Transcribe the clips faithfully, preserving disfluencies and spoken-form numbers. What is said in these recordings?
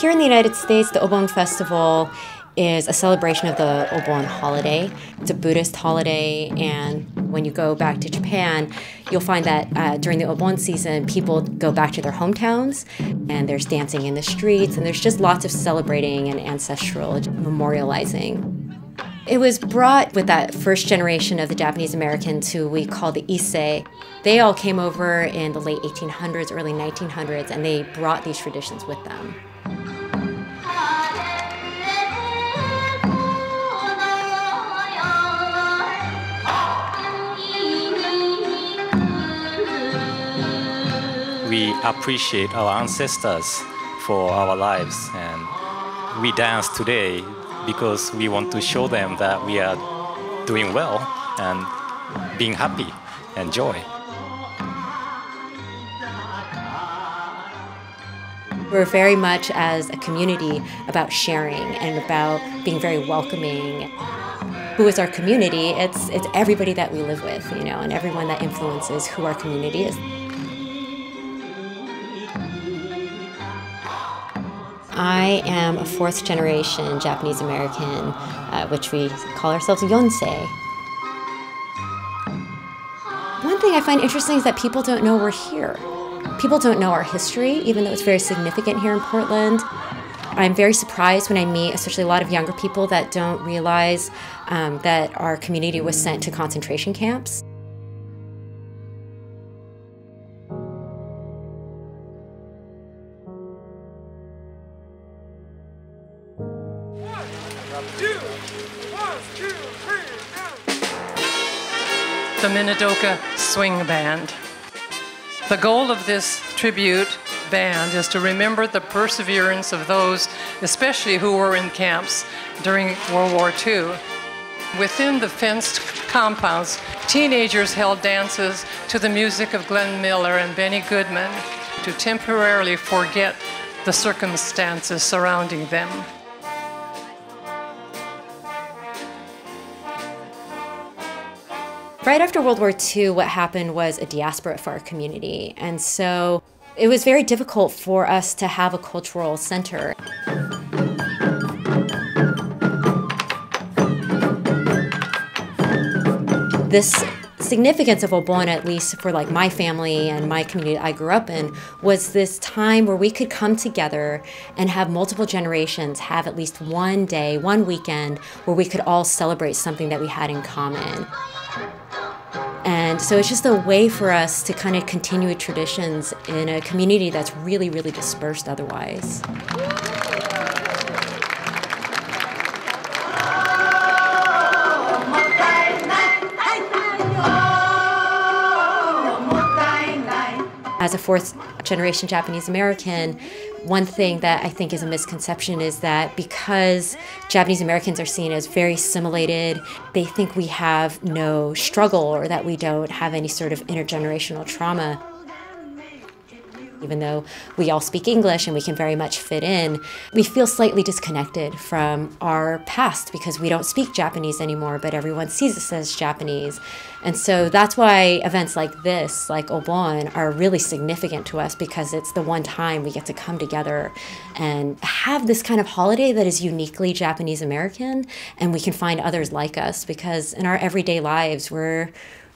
Here in the United States, the Obon Festival is a celebration of the Obon holiday. It's a Buddhist holiday, and when you go back to Japan, you'll find that uh, during the Obon season, people go back to their hometowns, and there's dancing in the streets, and there's just lots of celebrating and ancestral memorializing. It was brought with that first generation of the Japanese Americans who we call the Issei. They all came over in the late eighteen hundreds, early nineteen hundreds, and they brought these traditions with them. We appreciate our ancestors for our lives, and we dance today because we want to show them that we are doing well and being happy and joy. We're very much as a community about sharing and about being very welcoming. Who is our community? It's, it's everybody that we live with, you know, and everyone that influences who our community is. I am a fourth generation Japanese American, uh, which we call ourselves Yonsei. One thing I find interesting is that people don't know we're here. People don't know our history, even though it's very significant here in Portland. I'm very surprised when I meet, especially a lot of younger people, that don't realize um, that our community was sent to concentration camps. The Minidoka Swing Band. The goal of this tribute band is to remember the perseverance of those, especially who were in camps during World War Two. Within the fenced compounds, teenagers held dances to the music of Glenn Miller and Benny Goodman to temporarily forget the circumstances surrounding them. Right after World War Two, what happened was a diaspora for our community. And so it was very difficult for us to have a cultural center. This significance of Obon, at least for like my family and my community I grew up in, was this time where we could come together and have multiple generations have at least one day, one weekend, where we could all celebrate something that we had in common. And so it's just a way for us to kind of continue traditions in a community that's really, really dispersed otherwise. As a fourth generation Japanese American, one thing that I think is a misconception is that because Japanese Americans are seen as very assimilated, they think we have no struggle or that we don't have any sort of intergenerational trauma. Even though we all speak English and we can very much fit in, we feel slightly disconnected from our past because we don't speak Japanese anymore, but everyone sees us as Japanese. And so that's why events like this, like Obon, are really significant to us, because it's the one time we get to come together and have this kind of holiday that is uniquely Japanese American, and we can find others like us, because in our everyday lives, we're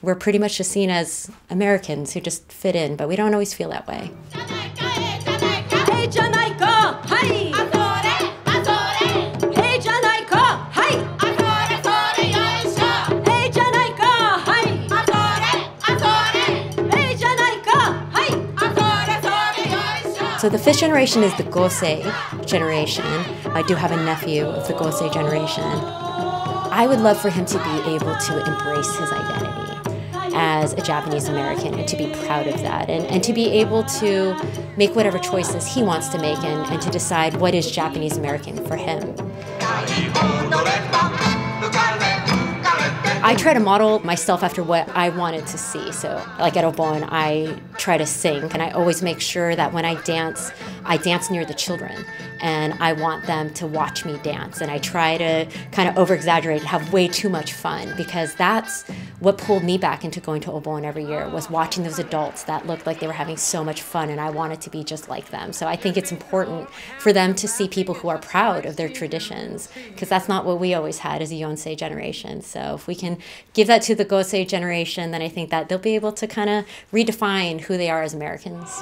We're pretty much just seen as Americans who just fit in, but we don't always feel that way. So the fifth generation is the Gosei generation. I do have a nephew of the Gosei generation. I would love for him to be able to embrace his identity as a Japanese American and to be proud of that and, and to be able to make whatever choices he wants to make and, and to decide what is Japanese American for him. I try to model myself after what I wanted to see. So like at Obon, I try to sing, and I always make sure that when I dance, I dance near the children, and I want them to watch me dance. And I try to kind of over-exaggerate and have way too much fun, because that's what pulled me back into going to Obon every year, was watching those adults that looked like they were having so much fun, and I wanted to be just like them. So I think it's important for them to see people who are proud of their traditions, because that's not what we always had as a Yonsei generation. So if we can give that to the Gosei generation, then I think that they'll be able to kind of redefine who they are as Americans.